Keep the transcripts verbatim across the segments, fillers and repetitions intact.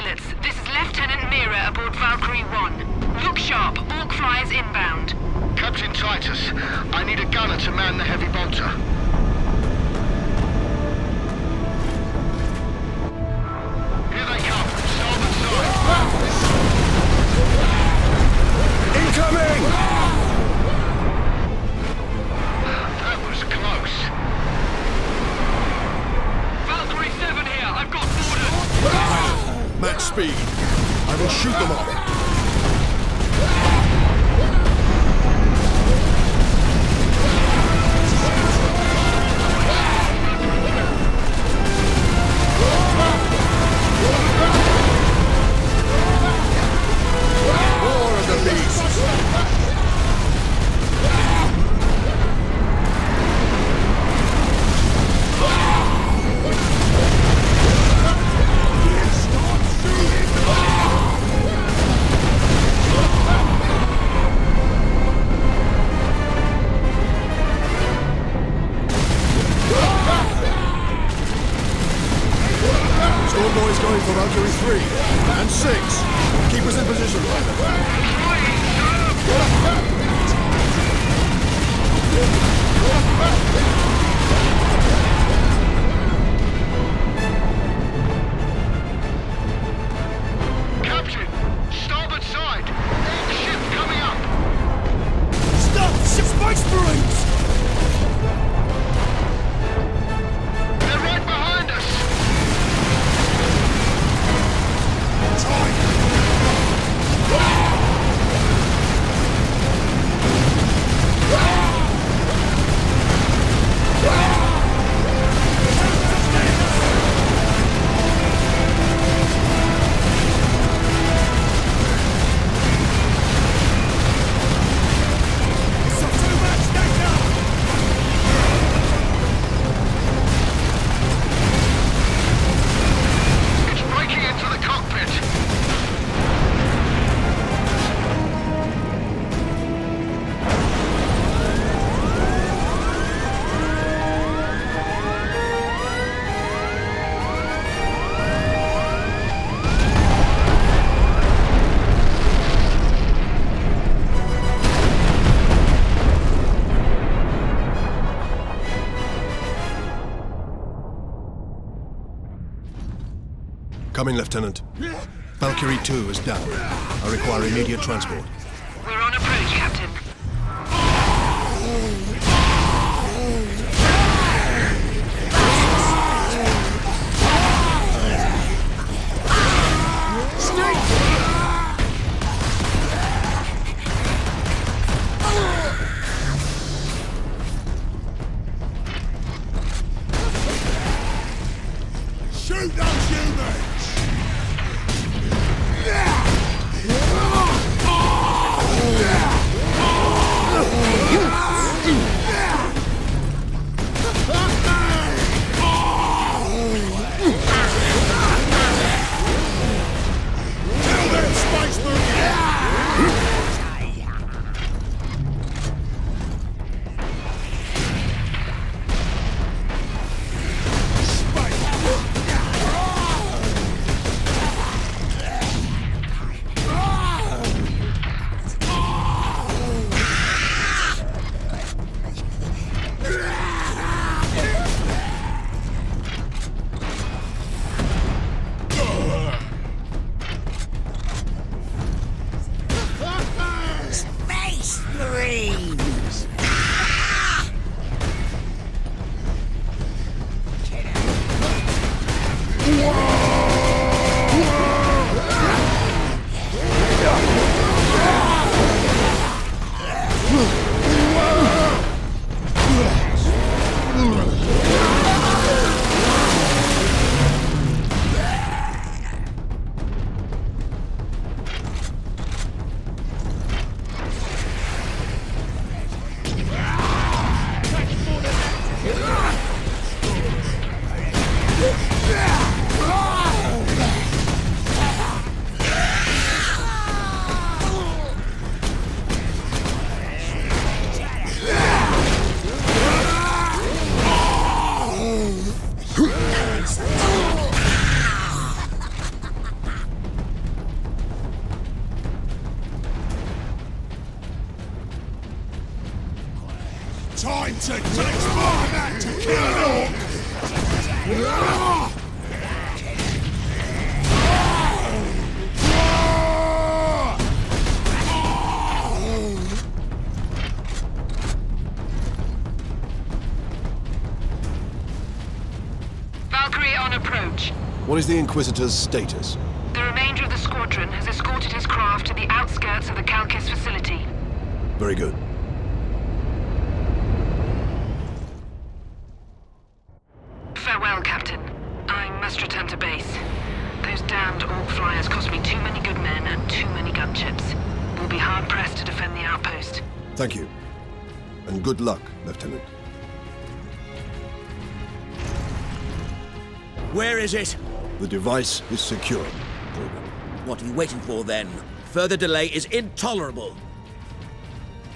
pilots, this is Lieutenant Mira aboard Valkyrie one. Look sharp, Orc flyers inbound. Captain Titus, I need a gunner to man the heavy bolter. Here they come, starboard side. Incoming! That was close. Valkyrie seven here, I've got orders. Max speed. I will shoot them off. Coming, Lieutenant. Valkyrie two is down. I require immediate transport. We're on approach, Captain. Ooh. time to take more than to kill an orc! Valkyrie on approach. What is the Inquisitor's status? The remainder of the squadron has escorted his craft to the outskirts of the Calchis facility. Very good. Farewell, Captain. I must return to base. Those damned orc flyers cost me too many good men and too many gunships. We'll be hard-pressed to defend the outpost. Thank you. And good luck, Lieutenant. Where is it? The device is secure, Drogan. What are you waiting for, then? Further delay is intolerable.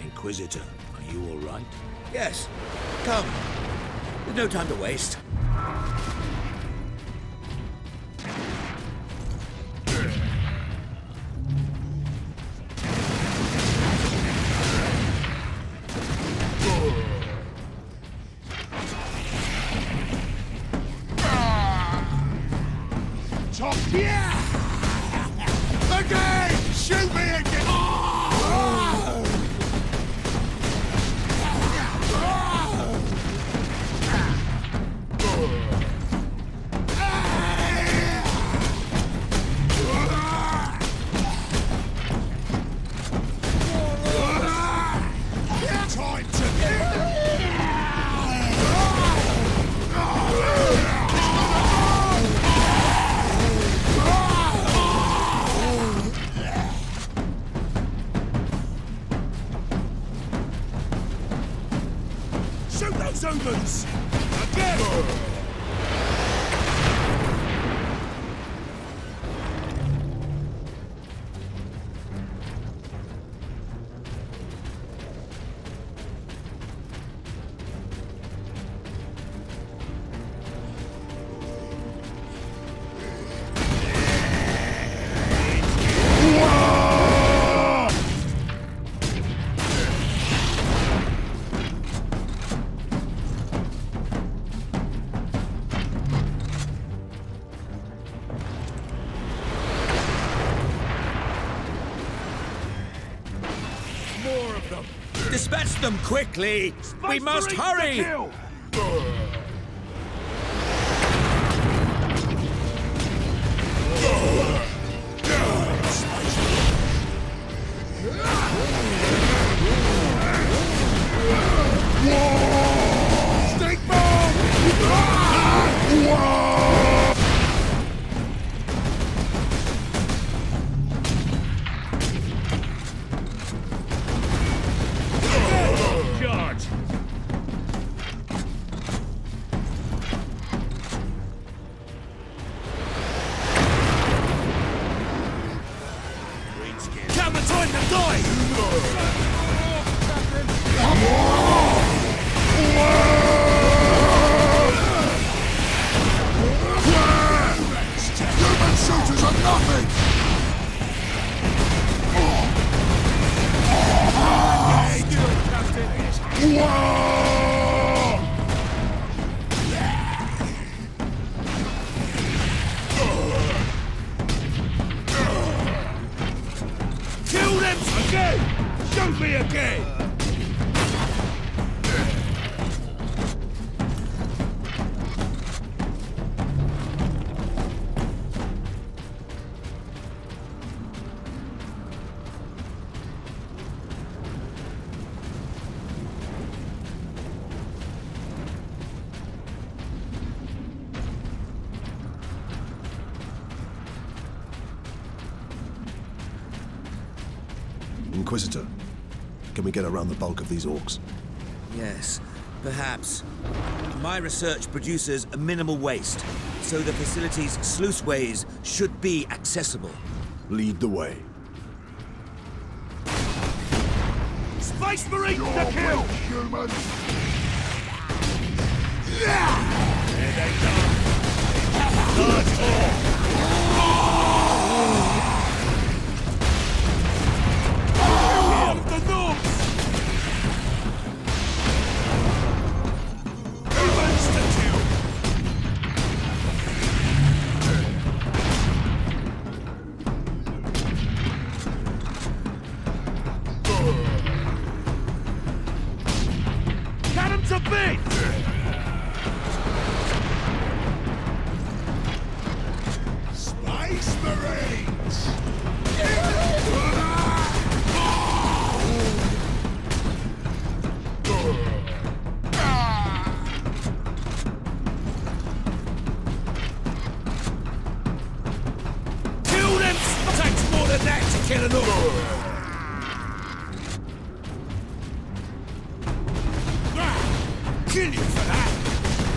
Inquisitor, are you all right? Yes. Come. There's no time to waste. Dispatch them quickly! Space we must hurry! Inquisitor, can we get around the bulk of these orcs? Yes, perhaps. My research produces a minimal waste, so the facility's sluiceways should be accessible. Lead the way. Space Marines to kill! Way, humans! Yeah! Here they come! Large orcs! The north! Space Marines! Kill them! Takes more than that to kill an orc! Kill you for that!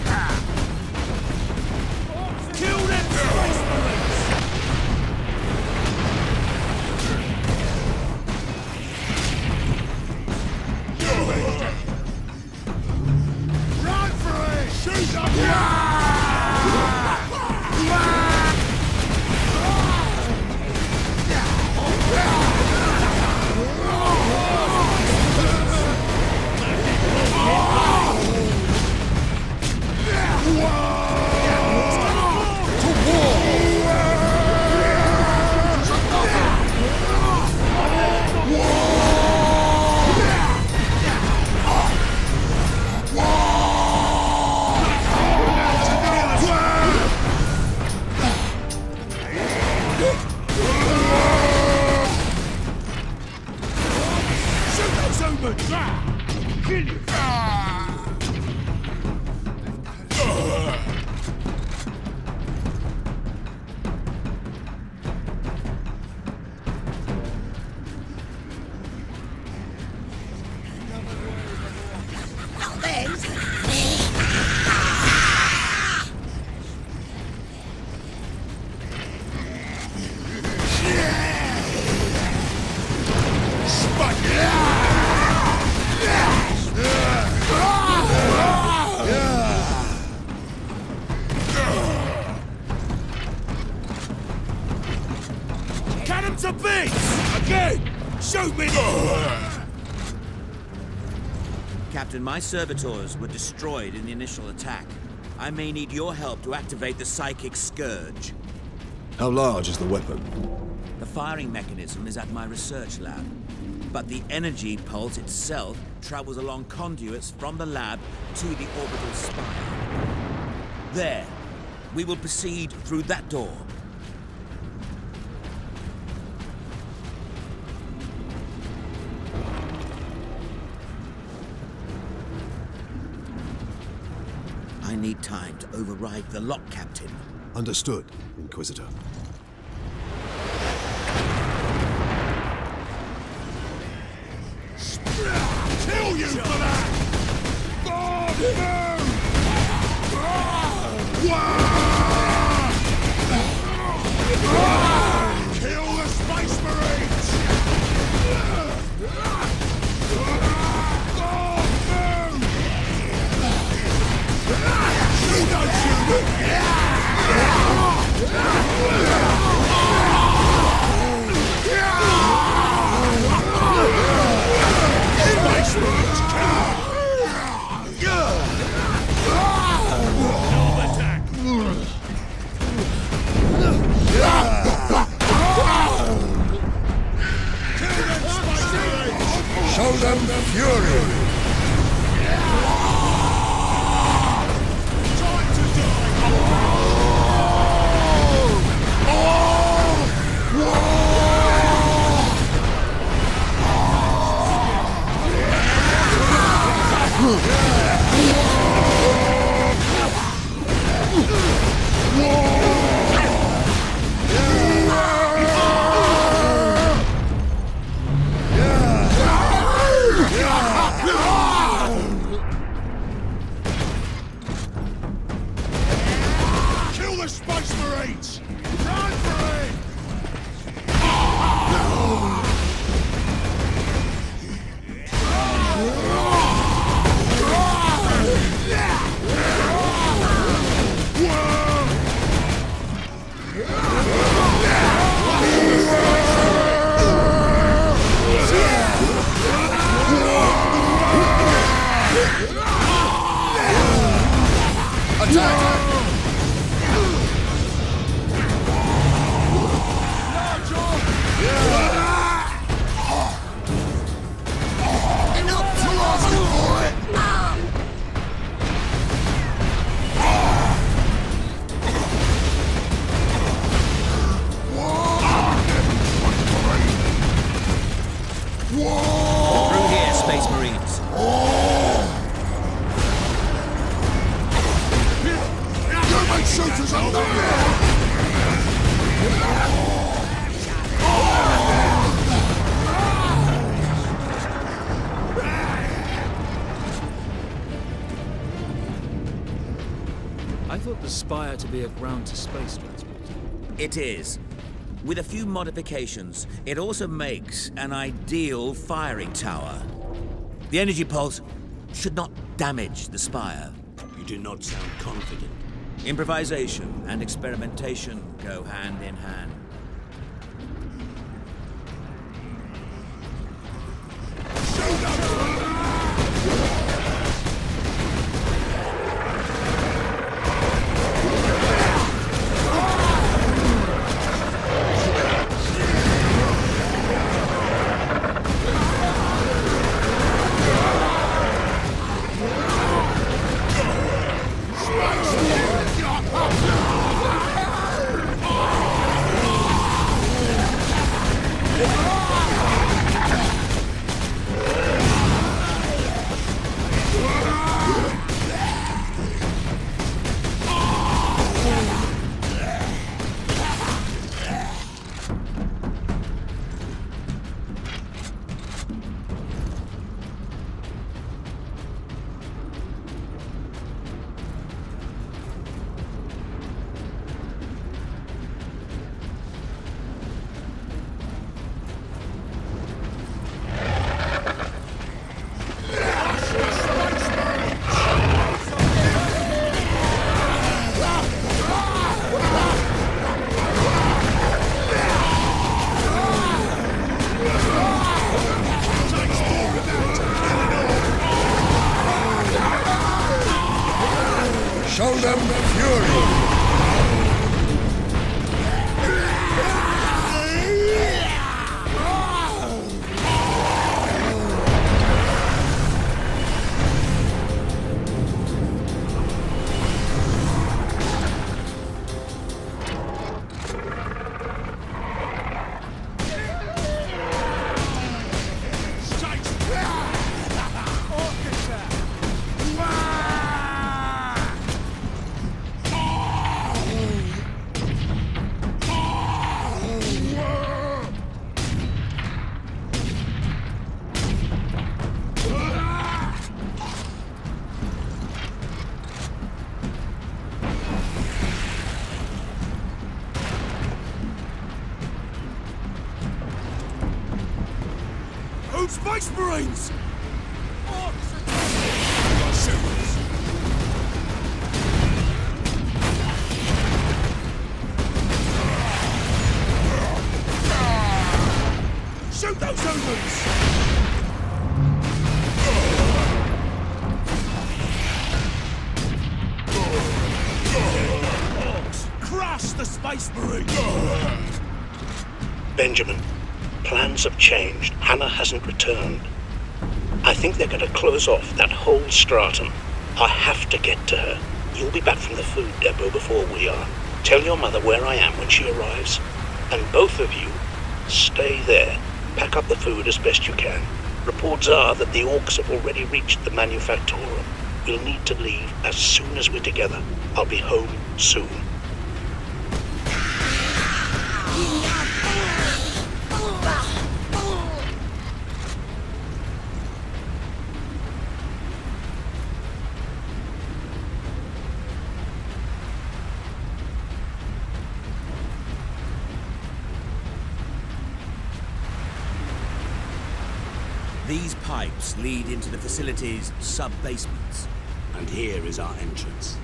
Ah. Kill them Space Marines! Kill it! Run for it! Shoot them! Ah. Kill you! My servitors were destroyed in the initial attack. I may need your help to activate the psychic scourge. How large is the weapon? The firing mechanism is at my research lab, but the energy pulse itself travels along conduits from the lab to the orbital spire. There. We will proceed through that door. I need time to override the lock, Captain. Understood, Inquisitor. Kill you for that! Kill the Space Marines! Don't shoot him! Space Marines kill! Double attack! aspire to be a ground-to-space transport. It is. With a few modifications, it also makes an ideal firing tower. The energy pulse should not damage the spire. You do not sound confident. Improvisation and experimentation go hand in hand. Space Marines! Shoot those humans! Crash the Space Marines! Benjamin, plans have changed. Hannah hasn't returned. I think they're going to close off that whole stratum. I have to get to her. You'll be back from the food depot before we are. Tell your mother where I am when she arrives. And both of you, stay there. Pack up the food as best you can. Reports are that the orcs have already reached the manufactorum. We'll need to leave as soon as we're together. I'll be home soon. These pipes lead into the facility's sub-basements. And here is our entrance.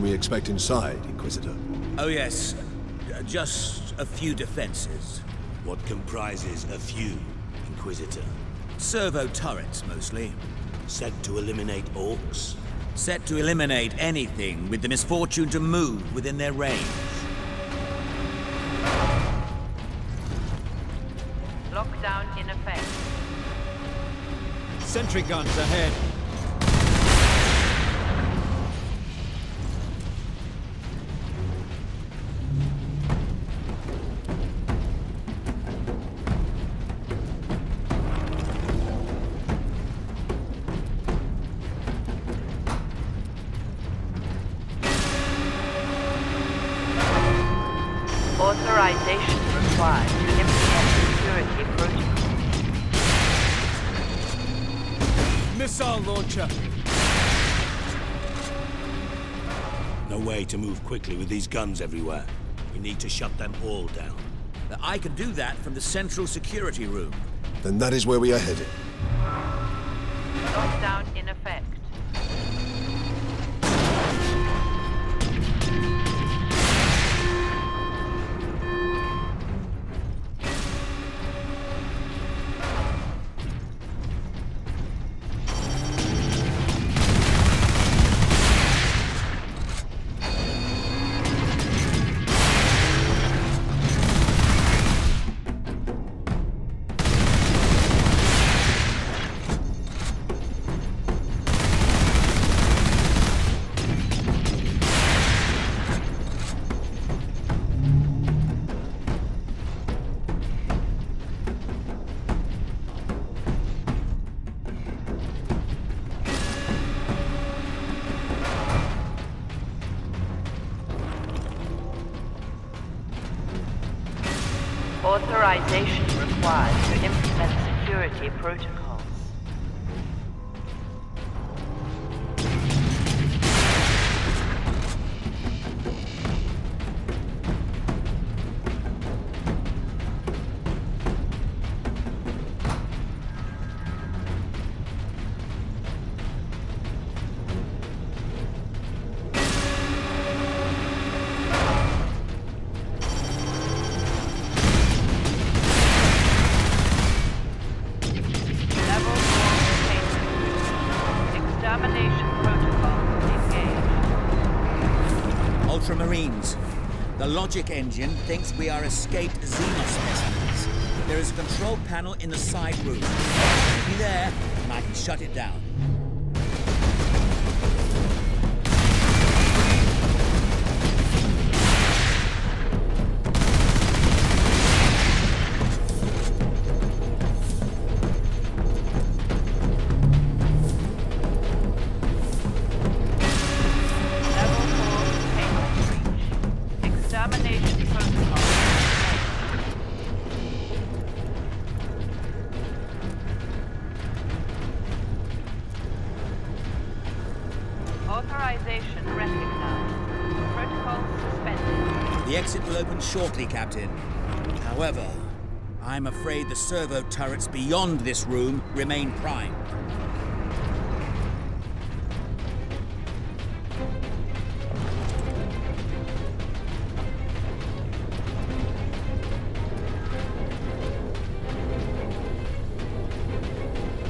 We expect inside, Inquisitor? Oh yes, just a few defenses. What comprises a few, Inquisitor? Servo turrets, mostly. Set to eliminate orcs? Set to eliminate anything with the misfortune to move within their range. Lockdown in effect. Sentry guns ahead. Authorization required to implement security protocol. Missile launcher! No way to move quickly with these guns everywhere. We need to shut them all down. I can do that from the central security room. Then that is where we are headed. Lockdown in effect. Authorization required to implement security protocols. Ultramarines. The logic engine thinks we are escaped Xenos specimens. There is a control panel in the side room. Be there, and I can shut it down. Authorization recognized. Protocol suspended. The exit will open shortly, Captain. However, I'm afraid the servo turrets beyond this room remain primed.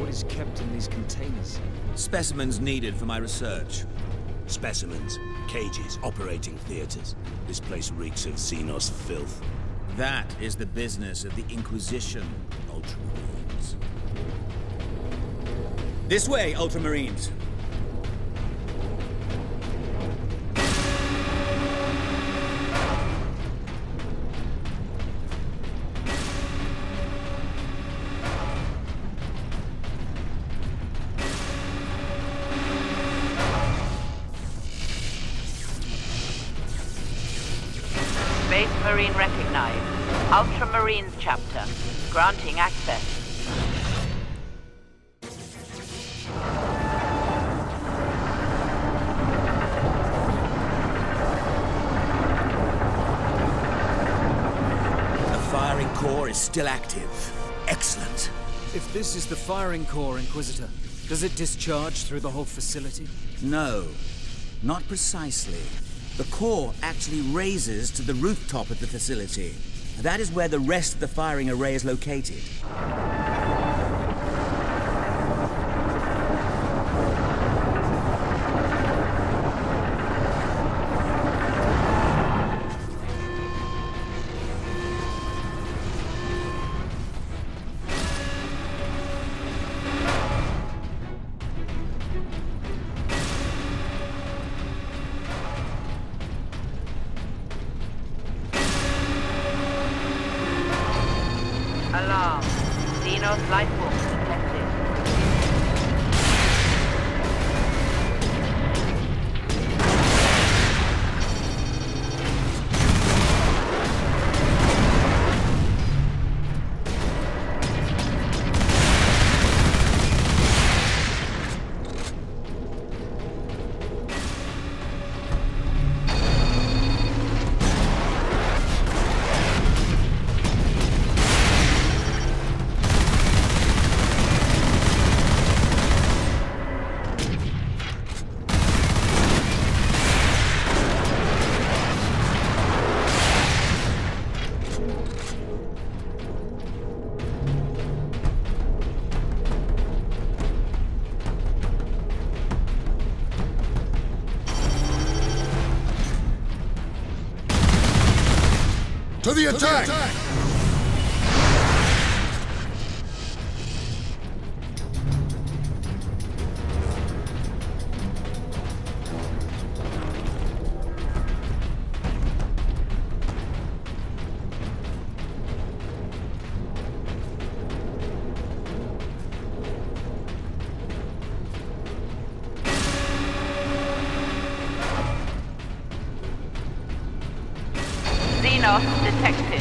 What is kept in these containers? Specimens needed for my research. Specimens, cages, operating theaters. This place reeks of Xenos filth. That is the business of the Inquisition, Ultramarines. This way, Ultramarines! Space Marine recognized. Ultramarines chapter. Granting access. The firing core is still active. Excellent. If this is the firing core, Inquisitor, does it discharge through the whole facility? No. Not precisely. The core actually raises to the rooftop of the facility. That is where the rest of the firing array is located. Alarm. Xenos life form detected. To the attack! To the attack. Xenos detected.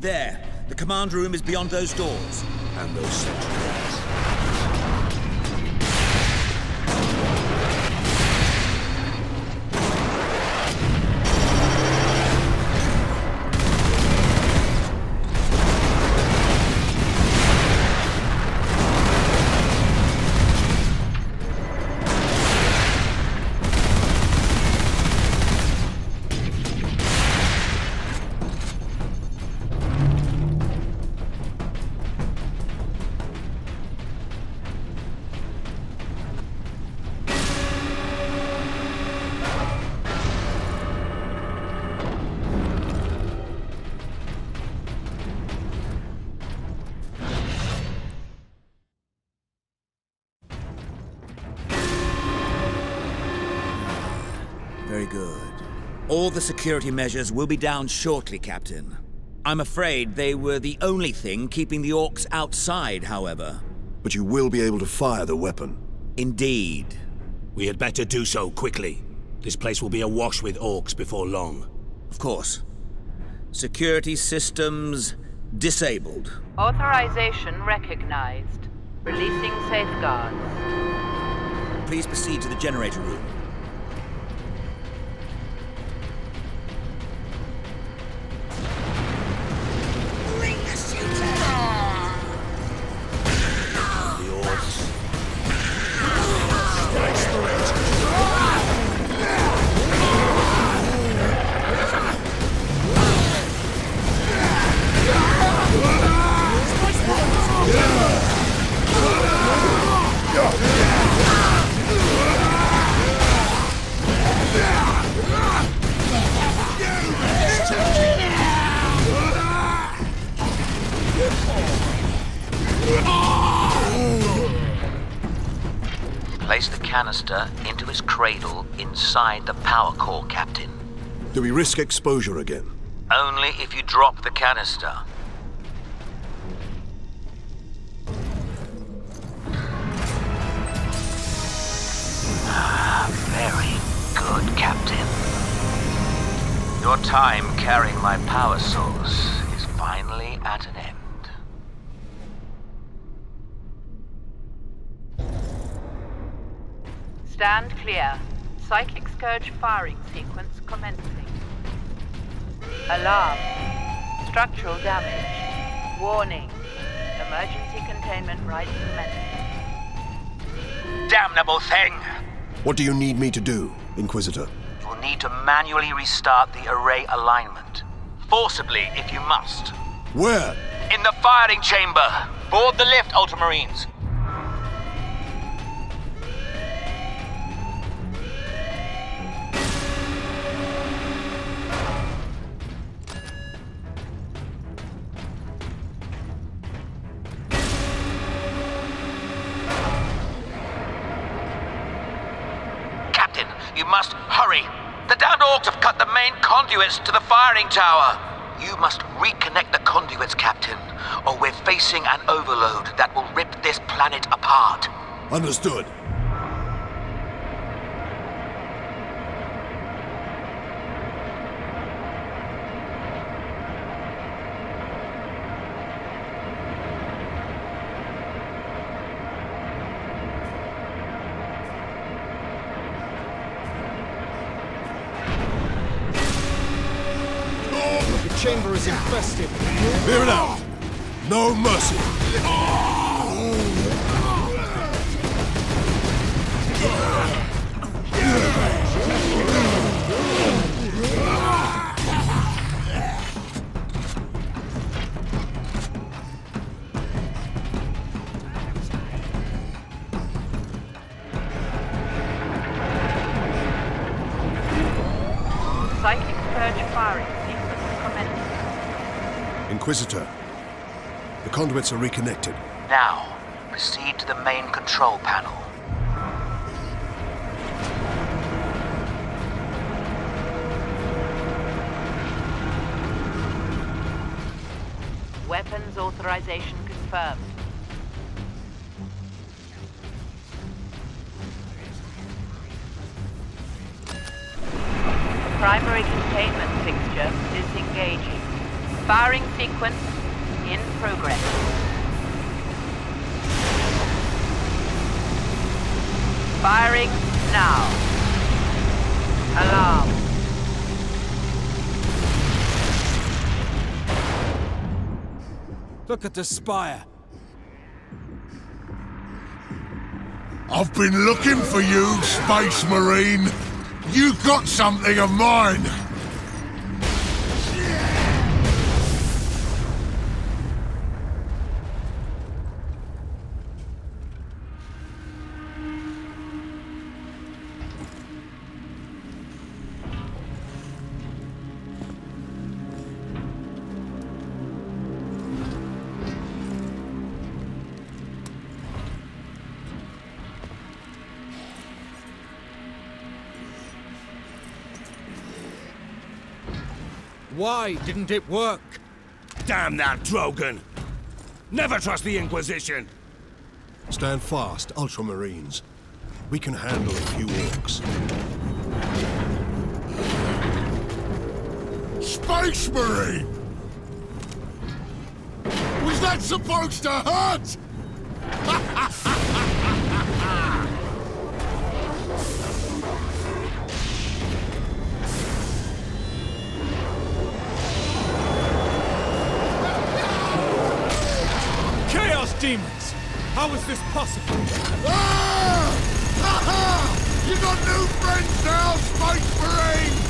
There. The command room is beyond those doors. And those sentries. Very good. All the security measures will be down shortly, Captain. I'm afraid they were the only thing keeping the orcs outside, however. But you will be able to fire the weapon. Indeed. We had better do so quickly. This place will be awash with orcs before long. Of course. Security systems disabled. Authorization recognized. Releasing safeguards. Please proceed to the generator room. Place the canister into his cradle inside the power core, Captain. Do we risk exposure again? Only if you drop the canister. Ah, very good, Captain. Your time carrying my power source is finally at an end. Stand clear. Psychic scourge firing sequence commencing. Alarm. Structural damage. Warning. Emergency containment rites commencing. Damnable thing! What do you need me to do, Inquisitor? You'll need to manually restart the array alignment. Forcibly, if you must. Where? In the firing chamber. Board the lift, Ultramarines. You must hurry. The damned orcs have cut the main conduits to the firing tower. You must reconnect the conduits, Captain, or we're facing an overload that will rip this planet apart. Understood. chamber is infested. Clear it out! No mercy! Psychic scourge firing. Sequence commenced. Inquisitor, the conduits are reconnected. Now, proceed to the main control panel. Weapons authorization confirmed. Primary containment fixture disengaging. Firing sequence in progress. Firing now. Alarm. Look at the spire. I've been looking for you, Space Marine. You got something of mine. Why didn't it work? Damn that Drogan! Never trust the Inquisition! Stand fast, Ultramarines. We can handle a few orcs. Space Marine! Was that supposed to hurt? Demons! How is this possible? Ah! Ha ha! You got new friends now, Space Marine!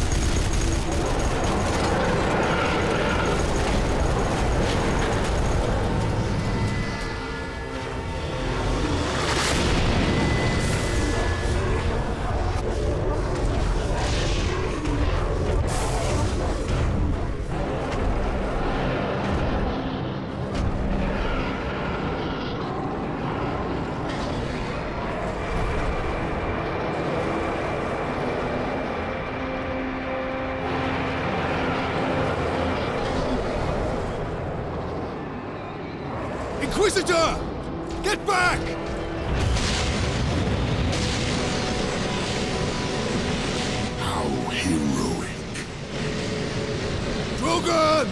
Inquisitor! Get back! How heroic. Drogan!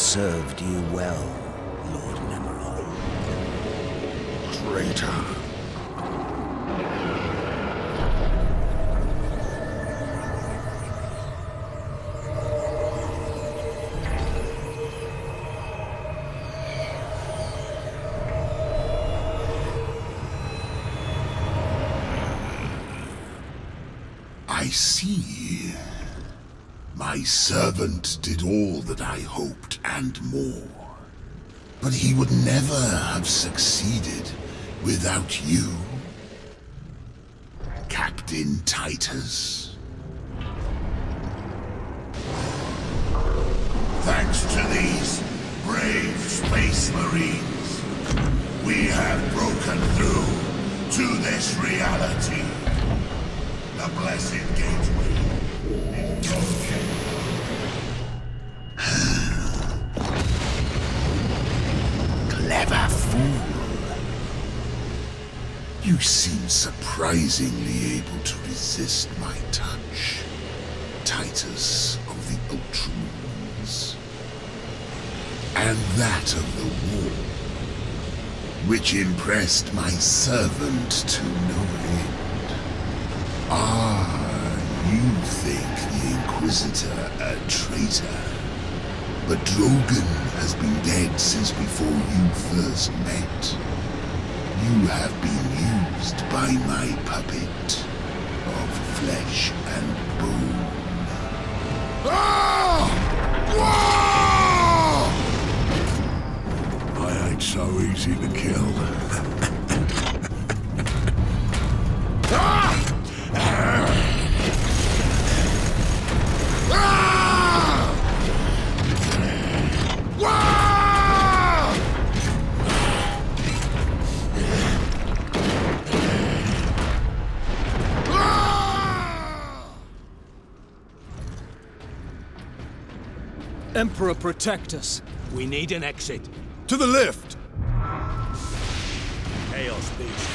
Served you well, Lord Nemo. Traitor. I see. My servant did all that I hoped. And more. But he would never have succeeded without you, Captain Titus. Thanks to these brave Space Marines, we have broken through to this reality. The blessed gateway. Okay. You seem surprisingly able to resist my touch, Titus of the Ultramarines, and that of the war, which impressed my servant to no end. Ah, you think the Inquisitor a traitor, but Drogan has been dead since before you first met. You have been used by my puppet of flesh and bone. Ah! Whoa! I ain't so easy to kill. Ah! Ah! Whoa! Emperor, protect us. We need an exit. To the left! Chaos beast.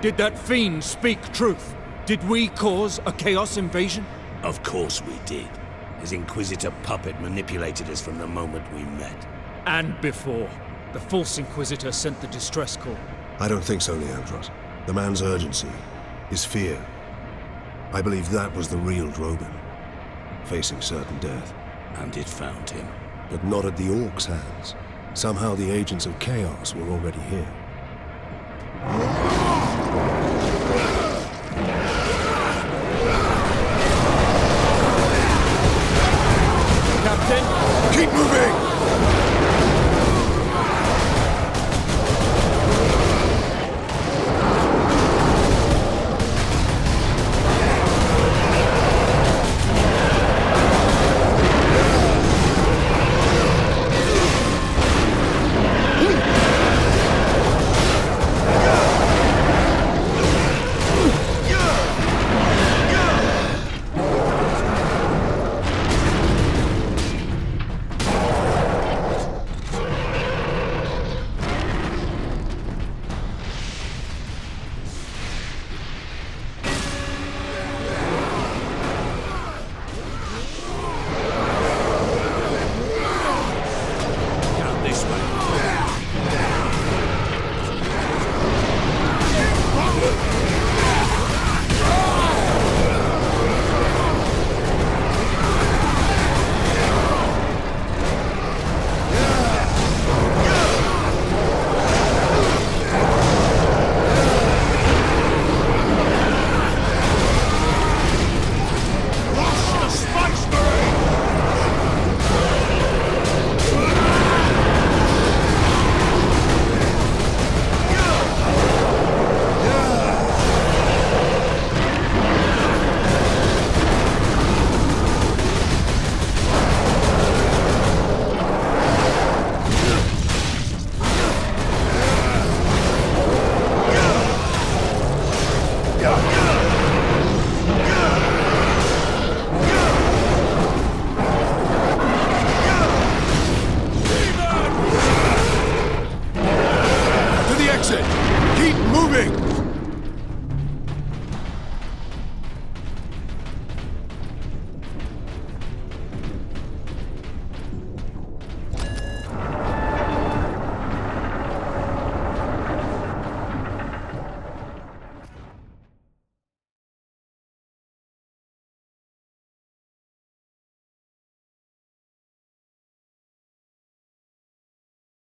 Did that fiend speak truth? Did we cause a Chaos invasion? Of course we did. His Inquisitor puppet manipulated us from the moment we met. And before. The false Inquisitor sent the distress call. I don't think so, Leandros. The man's urgency, his fear. I believe that was the real Drogan, facing certain death. And it found him. But not at the Orc's hands. Somehow the agents of Chaos were already here.